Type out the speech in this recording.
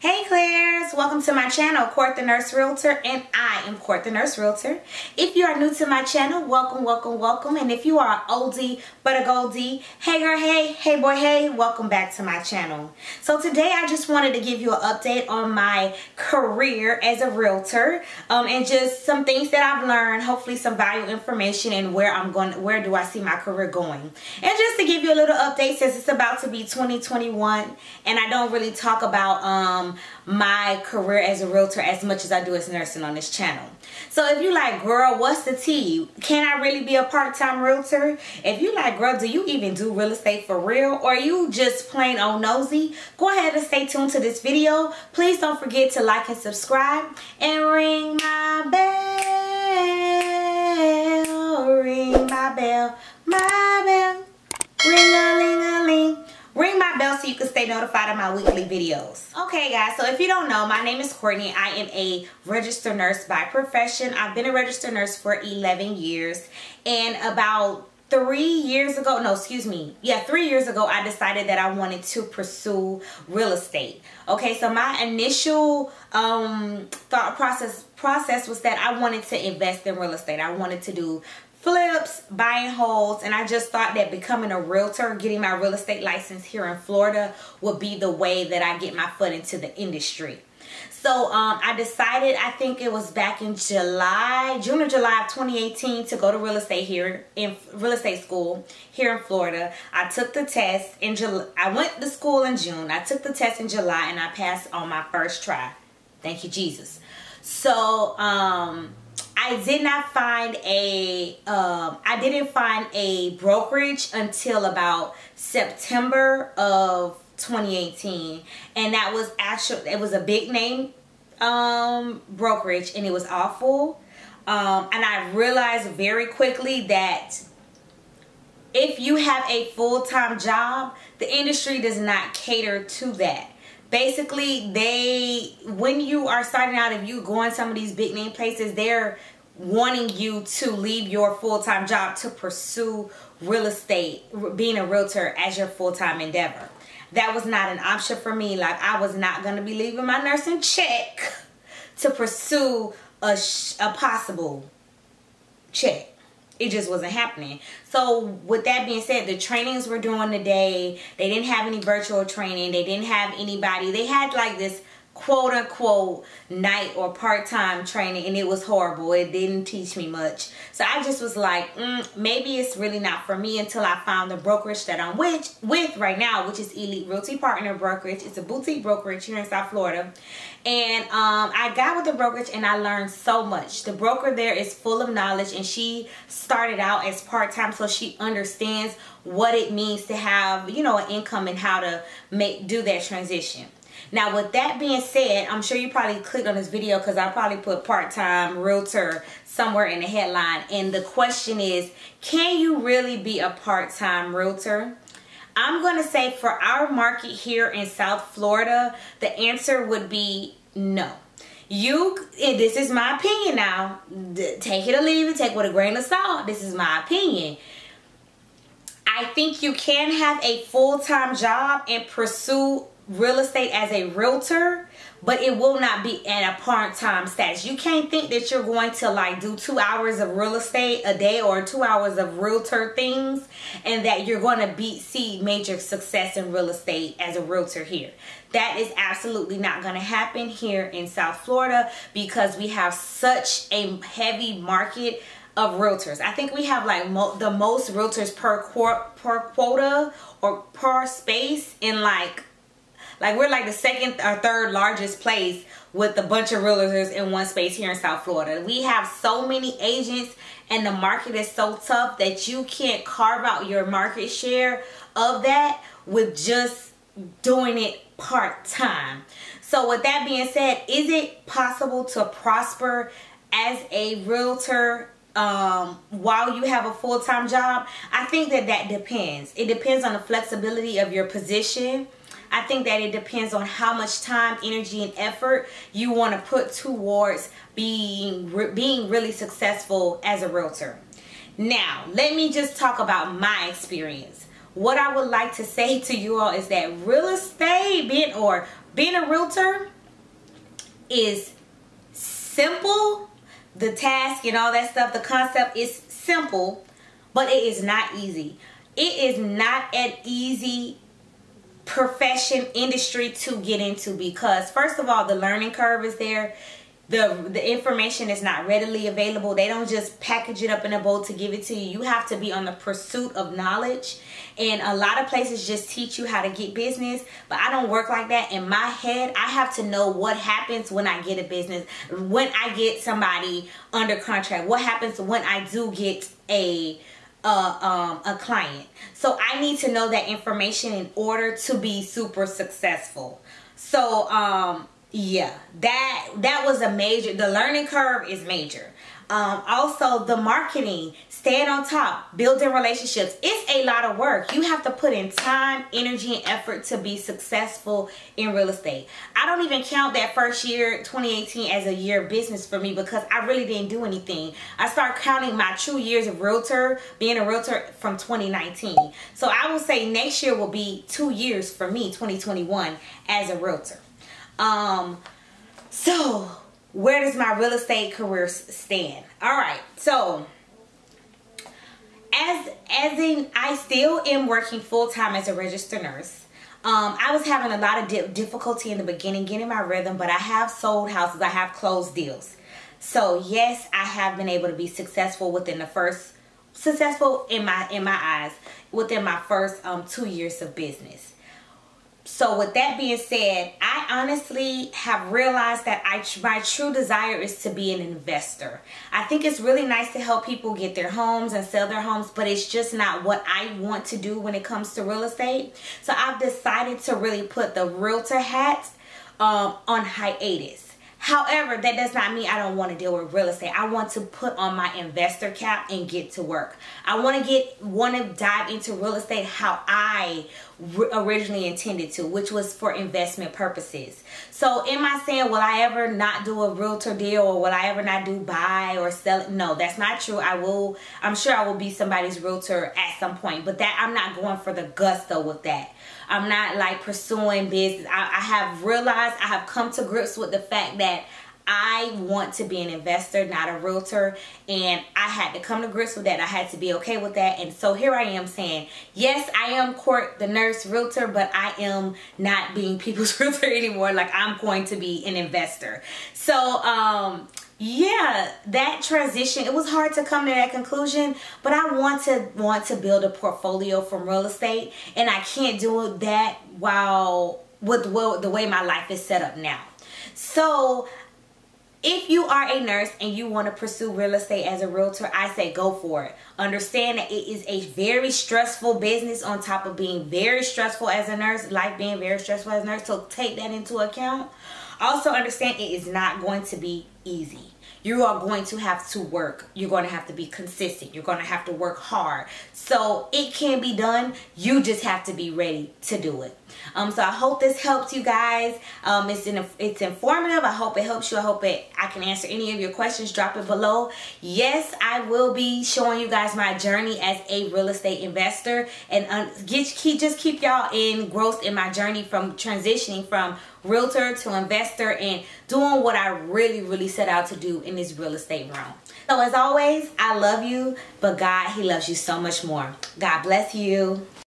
Hey Claires, welcome to my channel, Court the Nurse Realtor, and I am Court the Nurse Realtor. If you are new to my channel, welcome, welcome, welcome. And if you are an oldie but a goldie, hey girl, hey, hey boy, hey, welcome back to my channel. So today I just wanted to give you an update on my career as a realtor and just some things that I've learned, hopefully some valuable information and where do I see my career going. And just to give you a little update since it's about to be 2021 and I don't really talk about my career as a realtor as much as I do as nursing on this channel. So if you like, girl, what's the tea? Can I really be a part-time realtor? If you like, girl, do you even do real estate for real? Or are you just plain old nosy? Go ahead and stay tuned to this video. Please don't forget to like and subscribe and ring my bell. Ring my bell, ring-a-ling-a-ling. Ring my bell so you can stay notified of my weekly videos. Okay guys, so if you don't know, my name is Courtney. I am a registered nurse by profession. I've been a registered nurse for 11 years, and about 3 years ago, no, excuse me. Yeah, 3 years ago, I decided that I wanted to pursue real estate. Okay, so my initial thought process was that I wanted to invest in real estate. I wanted to do flips, buy and holds, and I just thought that becoming a realtor, getting my real estate license here in Florida would be the way that I get my foot into the industry. So I decided, I think it was back in June or July of 2018, to go to real estate school here in Florida. I took the test in July. I went to school in June. I took the test in July and I passed on my first try. Thank you, Jesus. So I did not find a brokerage until about September of 2018, and that was actually, it was a big name brokerage, and it was awful. And I realized very quickly that if you have a full-time job, the industry does not cater to that. Basically, when you are starting out, if you go in some of these big name places, they're wanting you to leave your full-time job to pursue real estate, being a realtor as your full-time endeavor. That was not an option for me. Like, I was not going to be leaving my nursing check to pursue a possible check. It just wasn't happening. So with that being said, the trainings we're doing today, they didn't have any virtual training. They didn't have anybody. They had like this quote unquote night or part-time training, and it was horrible. It didn't teach me much. So I just was like, maybe it's really not for me, until I found the brokerage that I'm with right now, which is Elite Realty Partner Brokerage. It's a boutique brokerage here in South Florida. And I got with the brokerage and I learned so much. The broker there is full of knowledge, and she started out as part-time, so she understands what it means to have, you know, an income and how to do that transition. Now, with that being said, I'm sure you probably clicked on this video because I probably put part-time realtor somewhere in the headline. And the question is, can you really be a part-time realtor? I'm going to say for our market here in South Florida, the answer would be no. This is my opinion now. Take it or leave it. Take it with a grain of salt. This is my opinion. I think you can have a full-time job and pursue real estate as a realtor, but it will not be at a part-time status. You can't think that you're going to like do 2 hours of real estate a day or 2 hours of realtor things and that you're going to see major success in real estate as a realtor here. That is absolutely not going to happen here in South Florida because we have such a heavy market of realtors. I think we have like the most realtors per quota or per space in like we're like the second or third largest place with a bunch of realtors in one space here in South Florida. We have so many agents and the market is so tough that you can't carve out your market share of that with just doing it part-time. So with that being said, is it possible to prosper as a realtor while you have a full-time job? I think that depends. It depends on the flexibility of your position. I think that it depends on how much time, energy, and effort you want to put towards being really successful as a realtor. Now, let me just talk about my experience. What I would like to say to you all is that real estate, being or Being a realtor is simple. The task and all that stuff, the concept is simple, but it is not easy. It is not an easy profession, industry to get into, because first of all, the learning curve is there. The information is not readily available. They don't just package it up in a bowl to give it to you. You have to be on the pursuit of knowledge. And a lot of places just teach you how to get business, but I don't work like that. In my head, I have to know what happens when I get a business, when I get somebody under contract, what happens when I do get a client. So I need to know that information in order to be super successful. So, yeah, that was a major, the learning curve is major. Also the marketing, staying on top, building relationships. It's a lot of work. You have to put in time, energy, and effort to be successful in real estate. I don't even count that first year, 2018, as a year of business for me, because I really didn't do anything. I started counting my true years of realtor, being a realtor, from 2019. So I will say next year will be 2 years for me, 2021, as a realtor. So where does my real estate career stand? All right. So as in, I still am working full time as a registered nurse. I was having a lot of difficulty in the beginning getting my rhythm, but I have sold houses. I have closed deals. So yes, I have been able to be successful within the first, successful in my eyes, within my first 2 years of business. So with that being said, I honestly have realized that my true desire is to be an investor. I think it's really nice to help people get their homes and sell their homes, but it's just not what I want to do when it comes to real estate. So I've decided to really put the realtor hat on hiatus. However, that does not mean I don't want to deal with real estate. I want to put on my investor cap and get to work. I want to dive into real estate how I originally intended to, which was for investment purposes. So am I saying, will I ever not do a realtor deal, or will I ever not do buy or sell it? No, that's not true. I'm sure I will be somebody's realtor at some point, but that I'm not going for the gusto with that. I'm not like pursuing business. I have realized, I have come to grips with the fact that I want to be an investor, not a realtor. And I had to come to grips with that. I had to be okay with that. And so here I am saying, yes, I am Court the Nurse Realtor, but I am not being people's realtor anymore. Like, I'm going to be an investor. So, yeah, that transition, it was hard to come to that conclusion, but I want to build a portfolio from real estate, and I can't do that while with the way my life is set up now. So if you are a nurse and you want to pursue real estate as a realtor, I say go for it. Understand that it is a very stressful business on top of being very stressful as a nurse, life being very stressful as a nurse, so take that into account. Also understand it is not going to be easy. You are going to have to work. You're going to have to be consistent. You're going to have to work hard. So it can be done. You just have to be ready to do it. So I hope this helps you guys. It's informative. I hope it helps you. I hope I can answer any of your questions. Drop it below. Yes, I will be showing you guys my journey as a real estate investor, and just keep y'all engrossed in my journey from transitioning from realtor to investor and doing what I really set out to do in this real estate realm. So as always, I love you, but God, He loves you so much more. God bless you.